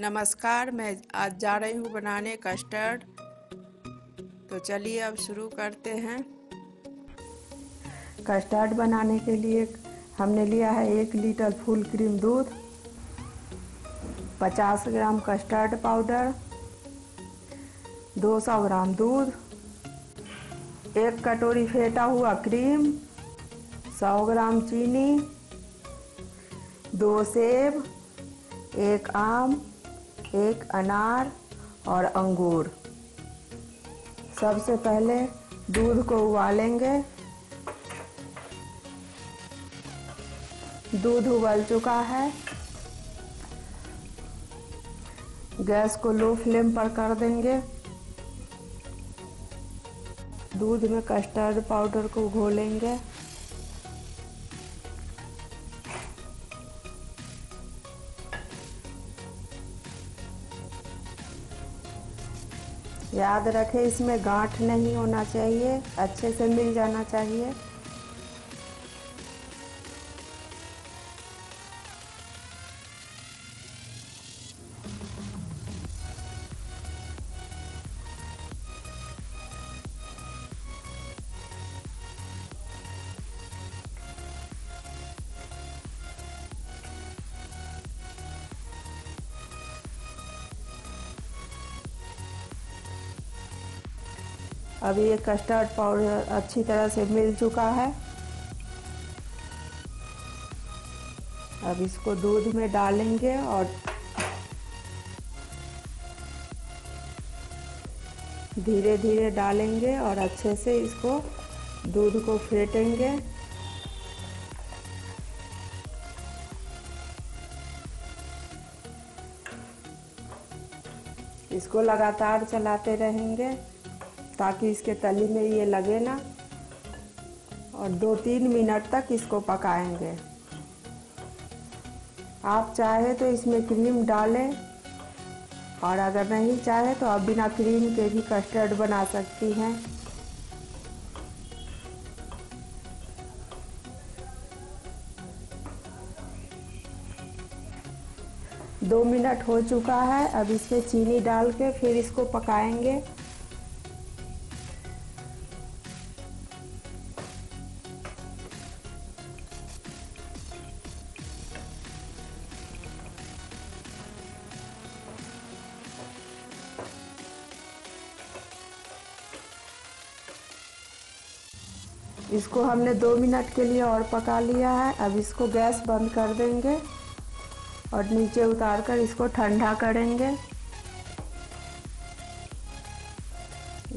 नमस्कार, मैं आज जा रही हूँ बनाने कस्टर्ड। तो चलिए अब शुरू करते हैं। कस्टर्ड बनाने के लिए हमने लिया है 1 लीटर फुल क्रीम दूध, 50 ग्राम कस्टर्ड पाउडर, 200 ग्राम दूध, 1 कटोरी फेटा हुआ क्रीम, 100 ग्राम चीनी, 2 सेब, 1 आम, 1 अनार और अंगूर। सबसे पहले दूध को उबालेंगे। दूध उबल चुका है। गैस को लो फ्लेम पर कर देंगे। दूध में कस्टर्ड पाउडर को घोलेंगे। याद रखें, इसमें गांठ नहीं होना चाहिए, अच्छे से मिल जाना चाहिए। अब ये कस्टर्ड पाउडर अच्छी तरह से मिल चुका है। अब इसको दूध में डालेंगे और धीरे धीरे डालेंगे और अच्छे से इसको दूध को फेटेंगे। इसको लगातार चलाते रहेंगे ताकि इसके तली में ये लगे ना, और 2-3 मिनट तक इसको पकाएंगे। आप चाहे तो इसमें क्रीम डालें, और अगर नहीं चाहे तो आप बिना क्रीम के भी कस्टर्ड बना सकती हैं। दो मिनट हो चुका है। अब इसमें चीनी डाल के फिर इसको पकाएंगे। इसको हमने 2 मिनट के लिए और पका लिया है। अब इसको गैस बंद कर देंगे और नीचे उतारकर इसको ठंडा करेंगे।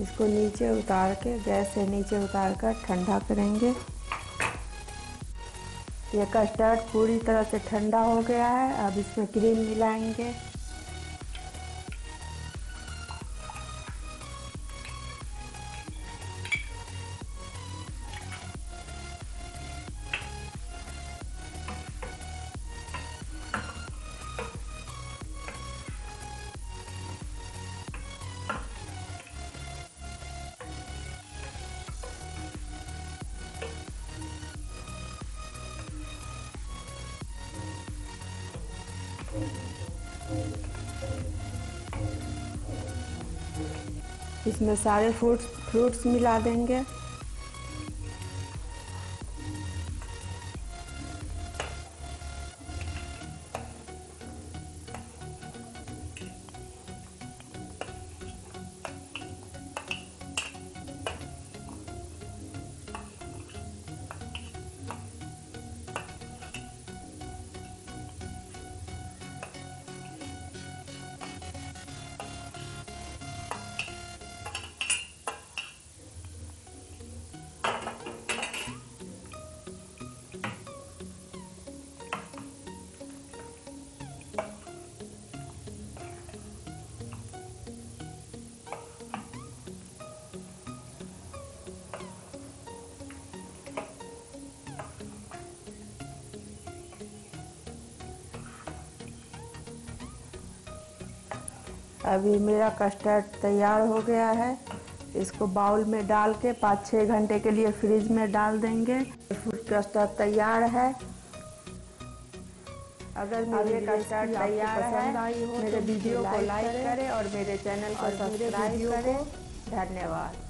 इसको नीचे उतार के, गैस से नीचे उतार कर ठंडा करेंगे। ये कस्टर्ड पूरी तरह से ठंडा हो गया है। अब इसमें क्रीम मिलाएंगे। इसमें सारे फ्रूट्स मिला देंगे। अभी मेरा कस्टर्ड तैयार हो गया है। इसको बाउल में डाल के 5-6 घंटे के लिए फ्रिज में डाल देंगे। फ्रूट कस्टर्ड तैयार है। अगर मेरे कस्टर्ड तैयार है मेरे वीडियो को लाइक करें और मेरे चैनल को सब्सक्राइब करें। धन्यवाद।